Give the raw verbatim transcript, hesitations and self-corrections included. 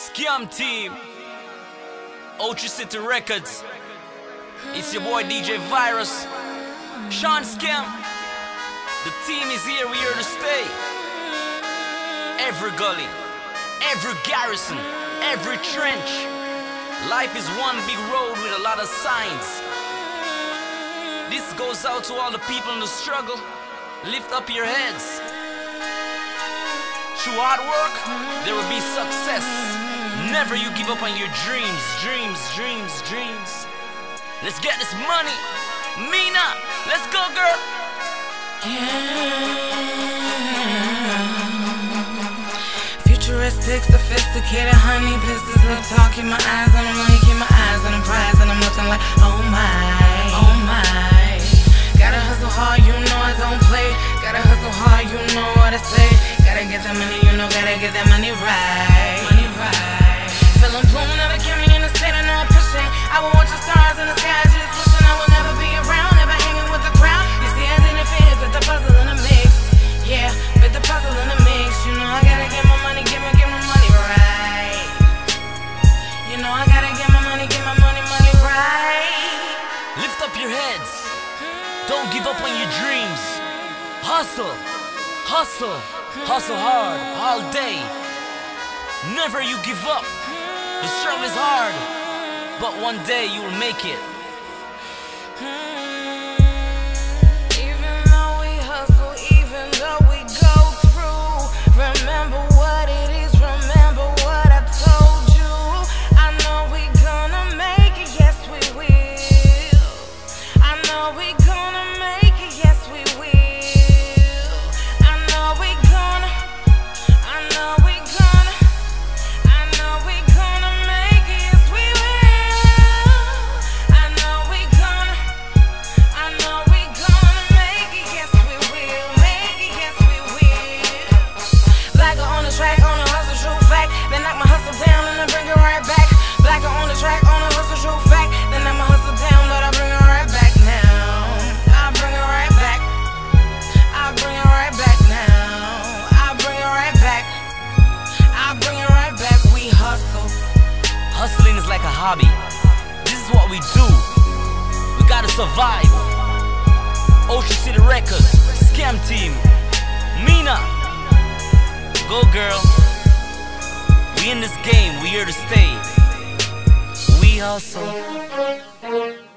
Scam Team, Ochi City Records. It's your boy D J Virus, Sean Scum. The team is here, we're here to stay. Every gully, every garrison, every trench. Life is one big road with a lot of signs. This goes out to all the people in the struggle. Lift up your heads. Through hard work, there will be success. Never you give up on your dreams, dreams, dreams, dreams. Let's get this money. Mina, let's go, girl. Yeah. Futuristic, sophisticated, honey. This is lip talk in my eyes, and I'm looking my eyes, and I'm prize, and I'm looking like, oh my, oh my. Gotta hustle hard, you know I don't play. Gotta hustle hard, you know what I say. Gotta get that money, you know, gotta get that money right. Money right. Feeling blue, never carrying a state, I know I'm pushing. I will watch the stars in the sky, just pushing. I will never be around, never hanging with the crowd. You see, I didn't fit, but the puzzle in a mix. Yeah, but the puzzle in a mix. You know I gotta get my money, get my, get my money right. You know I gotta get my money, get my money, money right. Lift up your heads. Don't give up on your dreams. Hustle, hustle. Hustle hard, all day. Never you give up. The struggle is hard, but one day you'll make it. Even though we hustle, even though we go through, remember what it is, remember what I told you. I know we gonna make it, yes we will. I know we gonna make it, yes we will. Hustling is like a hobby. This is what we do. We gotta survive. Ochi City Records, Scam Team, Mina. Go girl. We in this game, we here to stay. We hustle.